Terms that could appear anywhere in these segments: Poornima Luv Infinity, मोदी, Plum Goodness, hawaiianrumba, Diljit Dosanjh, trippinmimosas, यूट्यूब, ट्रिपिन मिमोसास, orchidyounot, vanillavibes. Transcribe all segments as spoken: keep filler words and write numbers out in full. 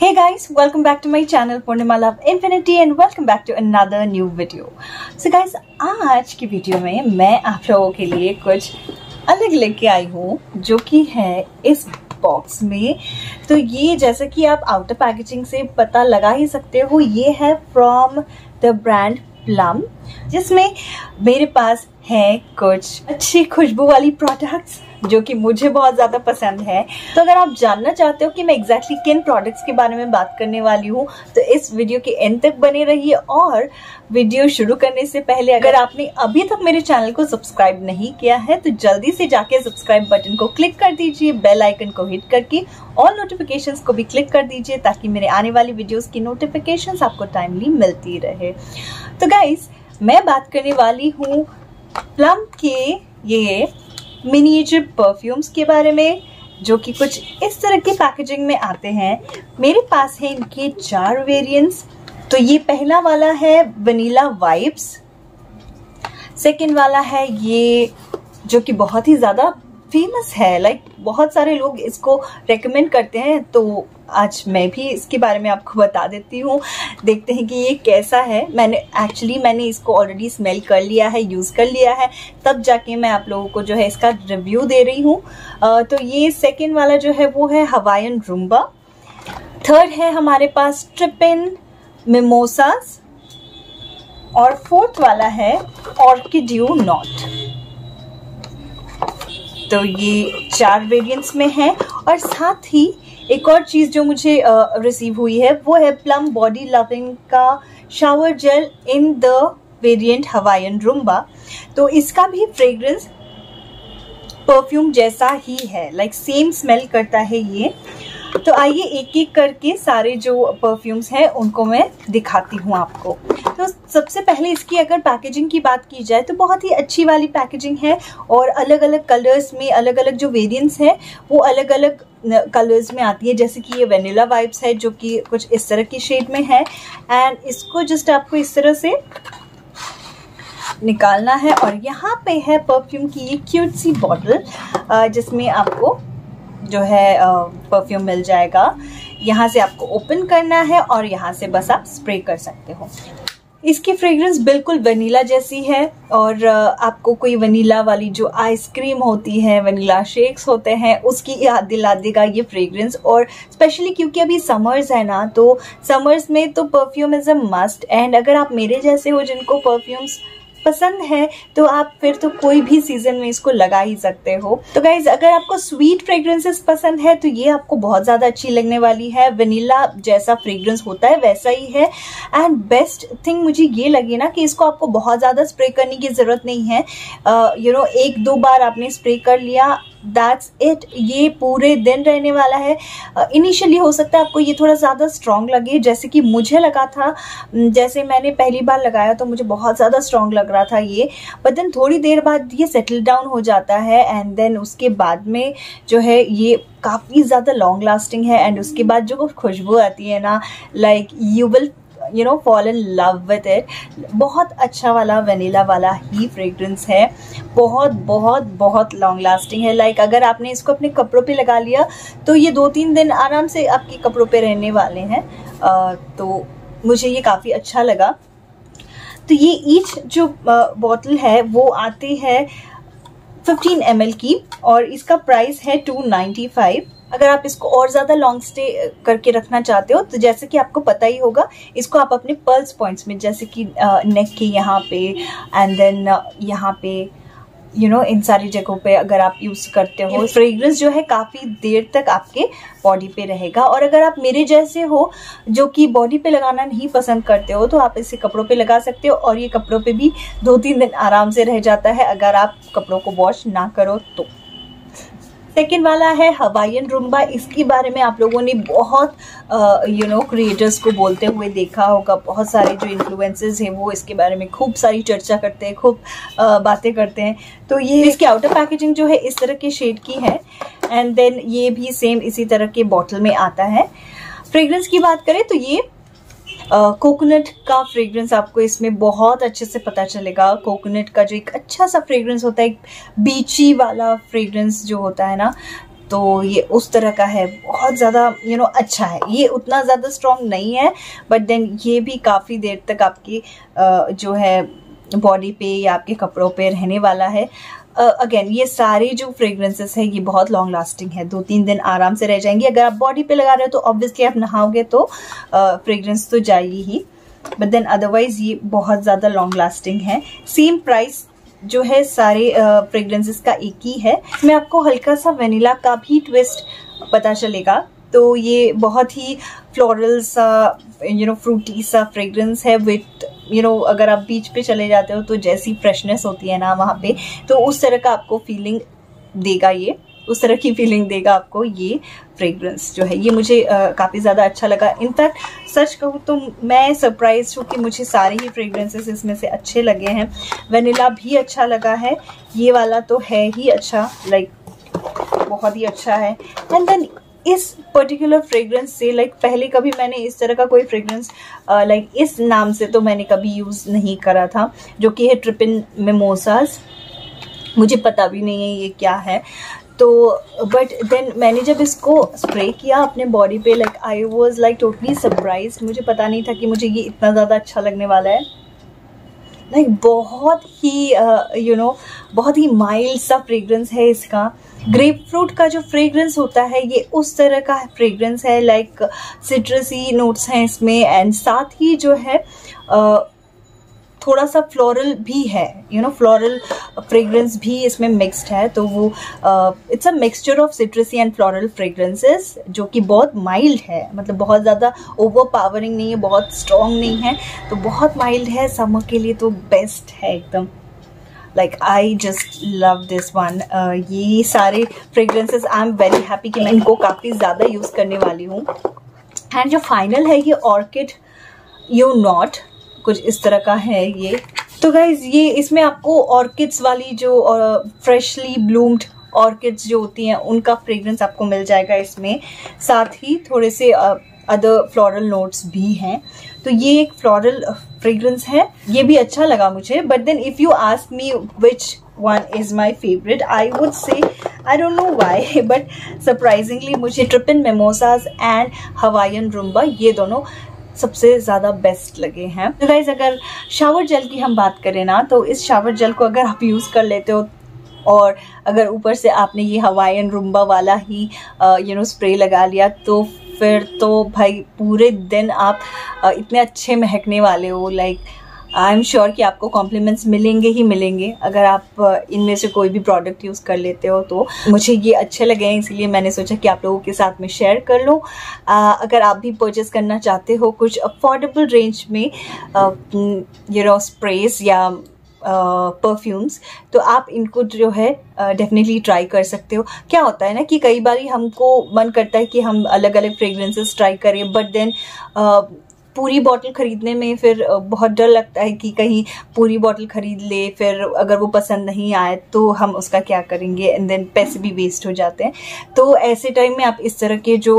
Hey guys, welcome back to my channel Purnima Love Infinity and welcome back to another new video. So guys, आज की video में मैं आप लोगों के लिए कुछ अलग लेके आई हूँ जो कि है इस बॉक्स में. तो ये जैसे कि आप आउटर पैकेजिंग से पता लगा ही सकते हो, ये है फ्रॉम द ब्रांड प्लम, जिसमें मेरे पास है कुछ अच्छी खुशबू वाली प्रोडक्ट्स जो कि मुझे बहुत ज़्यादा पसंद है. तो अगर आप जानना चाहते हो कि मैं एग्जैक्टली किन प्रोडक्ट्स के बारे में बात करने वाली हूँ तो इस वीडियो के एंड तक बने रहिए. और वीडियो शुरू करने से पहले अगर आपने अभी तक मेरे चैनल को सब्सक्राइब नहीं किया है तो जल्दी से जाके सब्सक्राइब बटन को क्लिक कर दीजिए, बेल आइकन को हिट करके और नोटिफिकेशन को भी क्लिक कर दीजिए ताकि मेरे आने वाली वीडियोज़ की नोटिफिकेशन आपको टाइमली मिलती रहे. तो गाइज, मैं बात करने वाली हूँ प्लम के ये मिनिएचर परफ्यूम्स के बारे में जो कि कुछ इस तरह की पैकेजिंग में आते हैं. मेरे पास है इनके चार वेरिएंट्स. तो ये पहला वाला है वनीला वाइब्स, सेकंड वाला है ये जो कि बहुत ही ज़्यादा फेमस है, लाइक बहुत सारे लोग इसको रेकमेंड करते हैं तो आज मैं भी इसके बारे में आपको बता देती हूँ. देखते हैं कि ये कैसा है. मैंने एक्चुअली मैंने इसको ऑलरेडी स्मेल कर लिया है, यूज़ कर लिया है, तब जाके मैं आप लोगों को जो है इसका रिव्यू दे रही हूँ. तो ये सेकंड वाला जो है वो है हवाईयन रूम्बा. थर्ड है हमारे पास ट्रिपिन मिमोसास और फोर्थ वाला है ऑर्किड्यूनॉट. तो ये चार वेरिएंट्स में है. और साथ ही एक और चीज़ जो मुझे रिसीव uh, हुई है वो है प्लम बॉडी लविंग का shower gel in the variant Hawaiian rumba. तो इसका भी फ्रेग्रेंस परफ्यूम जैसा ही है, लाइक सेम स्मेल करता है ये. तो आइए एक एक करके सारे जो परफ्यूम्स हैं उनको मैं दिखाती हूँ आपको. तो सबसे पहले इसकी अगर पैकेजिंग की बात की जाए तो बहुत ही अच्छी वाली पैकेजिंग है और अलग अलग कलर्स में अलग अलग जो वेरिएंट्स हैं वो अलग अलग कलर्स में आती है. जैसे कि ये वनीला वाइब्स है जो कि कुछ इस तरह की शेड में है एंड इसको जस्ट आपको इस तरह से निकालना है. और यहाँ पे है परफ्यूम की ये क्यूट सी बॉटल जिसमें आपको जो है परफ्यूम मिल जाएगा. यहाँ से आपको ओपन करना है और यहाँ से बस आप स्प्रे कर सकते हो. इसकी फ्रेग्रेंस बिल्कुल वनीला जैसी है और आपको कोई वनीला वाली जो आइसक्रीम होती है, वनीला शेक्स होते हैं, उसकी याद दिला देगा ये फ्रेग्रेंस. और स्पेशली क्योंकि अभी समर्स है ना, तो समर्स में तो perfume is a must. And अगर आप मेरे जैसे हो जिनको परफ्यूम्स पसंद है तो आप फिर तो कोई भी सीजन में इसको लगा ही सकते हो. तो गाइज, अगर आपको स्वीट फ्रेग्रेंसेस पसंद है तो ये आपको बहुत ज़्यादा अच्छी लगने वाली है. वनीला जैसा फ्रेग्रेंस होता है वैसा ही है. एंड बेस्ट थिंग मुझे ये लगी ना कि इसको आपको बहुत ज़्यादा स्प्रे करने की ज़रूरत नहीं है. यू नो, एक दो बार आपने स्प्रे कर लिया, दैट्स इट. ये पूरे दिन रहने वाला है. इनिशियली uh, हो सकता है आपको ये थोड़ा ज़्यादा स्ट्रॉन्ग लगे, जैसे कि मुझे लगा था. जैसे मैंने पहली बार लगाया तो मुझे बहुत ज़्यादा स्ट्रॉन्ग लग रहा था ये, बट देन थोड़ी देर बाद ये सेटल डाउन हो जाता है एंड देन उसके बाद में जो है ये काफ़ी ज़्यादा लॉन्ग लास्टिंग है. एंड उसके बाद जो खुशबू आती है ना, like you will you know fall in love with it. बहुत अच्छा वाला वनीला वाला ही फ्रेग्रेंस है. बहुत बहुत बहुत लॉन्ग लास्टिंग है. लाइक like, अगर आपने इसको अपने कपड़ों पे लगा लिया तो ये दो तीन दिन आराम से आपके कपड़ों पे रहने वाले हैं. तो मुझे ये काफ़ी अच्छा लगा. तो ये ईच जो बॉटल है वो आती है फिफ्टीन एम एल की और इसका प्राइस है टू नाइन्टी फाइव. अगर आप इसको और ज़्यादा लॉन्ग स्टे करके रखना चाहते हो तो जैसे कि आपको पता ही होगा, इसको आप अपने पल्स पॉइंट्स में जैसे कि नेक के यहाँ पे एंड देन यहाँ पे यू you नो know, इन सारी जगहों पे अगर आप यूज़ करते हो, फ्रेग्रेंस जो है काफ़ी देर तक आपके बॉडी पे रहेगा. और अगर आप मेरे जैसे हो जो कि बॉडी पे लगाना नहीं पसंद करते हो तो आप इसे कपड़ों पे लगा सकते हो और ये कपड़ों पे भी दो तीन दिन आराम से रह जाता है अगर आप कपड़ों को वॉश ना करो तो. सेकेंड वाला है हवाईयन रूम्बा. इसके बारे में आप लोगों ने बहुत यू नो क्रिएटर्स को बोलते हुए देखा होगा. बहुत सारे जो इन्फ्लुएंसर्स हैं वो इसके बारे में खूब सारी चर्चा करते हैं, खूब uh, बातें करते हैं. तो ये इसकी आउटर पैकेजिंग जो है इस तरह के शेड की है एंड देन ये भी सेम इसी तरह के बॉटल में आता है. फ्रेग्रेंस की बात करें तो ये कोकोनट uh, का फ्रेग्रेंस आपको इसमें बहुत अच्छे से पता चलेगा. कोकोनट का जो एक अच्छा सा फ्रेग्रेंस होता है, एक बीची वाला फ्रेग्रेंस जो होता है ना, तो ये उस तरह का है, बहुत ज़्यादा यू नो अच्छा है। ये उतना ज़्यादा स्ट्रॉन्ग नहीं है बट देन ये भी काफ़ी देर तक आपकी uh, जो है बॉडी पे या आपके कपड़ों पे रहने वाला है। अगेन uh, ये सारे जो फ्रेग्रेंसेस है ये बहुत लॉन्ग लास्टिंग है, दो तीन दिन आराम से रह जाएंगी। अगर आप बॉडी पे लगा रहे हो तो ऑब्वियसली आप नहाओगे तो फ्रेग्रेंस uh, तो जाएगी ही, बट देन अदरवाइज ये बहुत ज़्यादा लॉन्ग लास्टिंग है। सेम प्राइस जो है सारे फ्रेग्रेंसेस uh, का एक ही है। इसमें आपको हल्का सा वेनिला का भी ट्विस्ट पता चलेगा, तो ये बहुत ही फ्लोरल सा यू नो फ्रूटी सा फ्रेग्रेंस है विथ यू नो अगर आप बीच पे चले जाते हो तो जैसी फ्रेशनेस होती है ना वहाँ पे, तो उस तरह का आपको फीलिंग देगा, ये उस तरह की फीलिंग देगा आपको ये फ्रेग्रेंस जो है। ये मुझे काफ़ी ज़्यादा अच्छा लगा, इनफैक्ट सच कहूँ तो मैं सरप्राइज हूँ कि मुझे सारे ही फ्रेग्रेंसेस इसमें से अच्छे लगे हैं। वनीला भी अच्छा लगा है, ये वाला तो है ही अच्छा, लाइक बहुत ही अच्छा है। एंड देन इस पर्टिकुलर फ्रेग्रेंस से लाइक पहले कभी मैंने इस तरह का कोई फ्रेग्रेंस लाइक इस नाम से तो मैंने कभी यूज़ नहीं करा था, जो कि है ट्रिपिनमिमोसास। मुझे पता भी नहीं है ये क्या है, तो बट देन मैंने जब इसको स्प्रे किया अपने बॉडी पे like I was like totally surprise. मुझे पता नहीं था कि मुझे ये इतना ज़्यादा अच्छा लगने वाला है, लाइक बहुत ही यू नो बहुत ही माइल्ड सा फ्रेग्रेंस है इसका। ग्रेप फ्रूट का जो फ्रेग्रेंस होता है ये उस तरह का फ्रेग्रेंस है, लाइक सिट्रसी नोट्स हैं इसमें एंड साथ ही जो है थोड़ा सा फ्लोरल भी है, यू नो फ्लोरल फ्रेग्रेंस भी इसमें मिक्स्ड है। तो वो it's a mixture of citrusy and floral fragrances जो कि बहुत माइल्ड है, मतलब बहुत ज़्यादा ओवरपावरिंग नहीं है, बहुत स्ट्रॉन्ग नहीं है, तो बहुत माइल्ड है। समर के लिए तो बेस्ट है एकदम, like I just love this one. ये सारे fragrances I am very happy कि मैं इनको काफ़ी ज़्यादा यूज़ करने वाली हूँ। एंड जो फाइनल है ये ऑर्किड यू नॉट कुछ इस तरह का है ये। तो गाइज ये इसमें आपको ऑर्किड्स वाली जो फ्रेशली ब्लूम्ड ऑर्किड्स जो होती हैं उनका फ्रेग्रेंस आपको मिल जाएगा इसमें, साथ ही थोड़े से uh, अदर फ्लोरल नोट्स भी हैं। तो ये एक फ्लोरल फ्रेग्रेंस है, ये भी अच्छा लगा मुझे। But then if you ask me which one is my favourite, I would say I don't know why, but surprisingly मुझे ट्रिपिनमिमोसास एंड हवाईयन रूम्बा ये दोनों सबसे ज़्यादा बेस्ट लगे हैं। तो गाइज अगर शावर जेल की हम बात करें ना, तो इस शावर जेल को अगर आप यूज़ कर लेते हो और अगर ऊपर से आपने ये हवाईयन रूम्बा वाला ही यू नो स्प्रे लगा लिया तो फिर तो भाई पूरे दिन आप इतने अच्छे महकने वाले हो। लाइक आई एम श्योर कि आपको कॉम्प्लीमेंट्स मिलेंगे ही मिलेंगे अगर आप इनमें से कोई भी प्रोडक्ट यूज़ कर लेते हो। तो मुझे ये अच्छे लगे हैं, इसलिए मैंने सोचा कि आप लोगों के साथ में शेयर कर लूँ। अगर आप भी परचेज़ करना चाहते हो कुछ अफोर्डेबल रेंज में यू नो स्प्रेस या परफ्यूम्स uh, तो आप इनको जो है डेफिनेटली uh, ट्राई कर सकते हो। क्या होता है ना कि कई बार हमको मन करता है कि हम अलग अलग फ्रेग्रेंसेस ट्राई करें, बट देन पूरी बॉटल ख़रीदने में फिर बहुत डर लगता है कि कहीं पूरी बॉटल ख़रीद ले, फिर अगर वो पसंद नहीं आए तो हम उसका क्या करेंगे, एंड देन पैसे भी वेस्ट हो जाते हैं। तो ऐसे टाइम में आप इस तरह के जो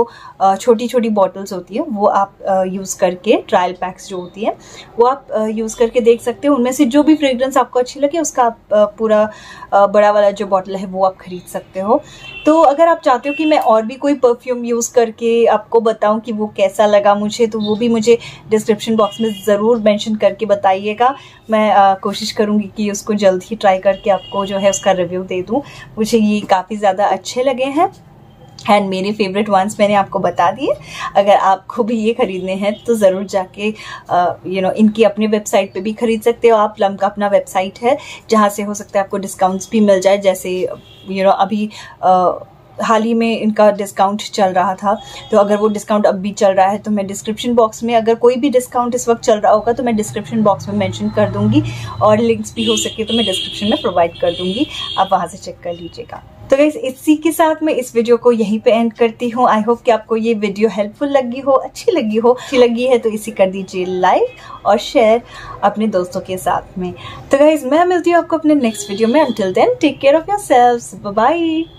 छोटी छोटी बॉटल्स होती है वो आप यूज़ करके, ट्रायल पैक्स जो होती है वो आप यूज़ करके देख सकते हो। उनमें से जो भी फ्रेग्रेंस आपको अच्छी लगे उसका आप पूरा बड़ा वाला जो बॉटल है वो आप ख़रीद सकते हो। तो अगर आप चाहते हो कि मैं और भी कोई परफ्यूम यूज़ करके आपको बताऊँ कि वो कैसा लगा मुझे, तो वो भी मुझे डिस्क्रिप्शन बॉक्स में ज़रूर मेंशन करके बताइएगा। मैं आ, कोशिश करूँगी कि उसको जल्द ही ट्राई करके आपको जो है उसका रिव्यू दे दूँ। मुझे ये काफ़ी ज़्यादा अच्छे लगे हैं एंड मेरे फेवरेट वंस मैंने आपको बता दिए। अगर आपको भी ये ख़रीदने हैं तो ज़रूर जाके यू नो इनकी अपने वेबसाइट पे भी ख़रीद सकते हो आप। प्लम का अपना वेबसाइट है जहाँ से हो सकता है आपको डिस्काउंट्स भी मिल जाए, जैसे यू नो अभी आ, हाल ही में इनका डिस्काउंट चल रहा था। तो अगर वो डिस्काउंट अब भी चल रहा है तो मैं डिस्क्रिप्शन बॉक्स में, अगर कोई भी डिस्काउंट इस वक्त चल रहा होगा तो मैं डिस्क्रिप्शन बॉक्स में मेंशन कर दूंगी, और लिंक्स भी हो सके तो मैं डिस्क्रिप्शन में प्रोवाइड कर दूंगी, आप वहां से चेक कर लीजिएगा। तो गाइस इसी के साथ मैं इस वीडियो को यहीं पे एंड करती हूँ। आई होप कि आपको ये वीडियो हेल्पफुल लगी हो, अच्छी लगी हो। अच्छी लगी है तो इसे कर दीजिए लाइक और शेयर अपने दोस्तों के साथ में। तो गाइस मैं मिलती हूँ आपको अपने नेक्स्ट वीडियो में। Until then take care of yourselves, bye bye.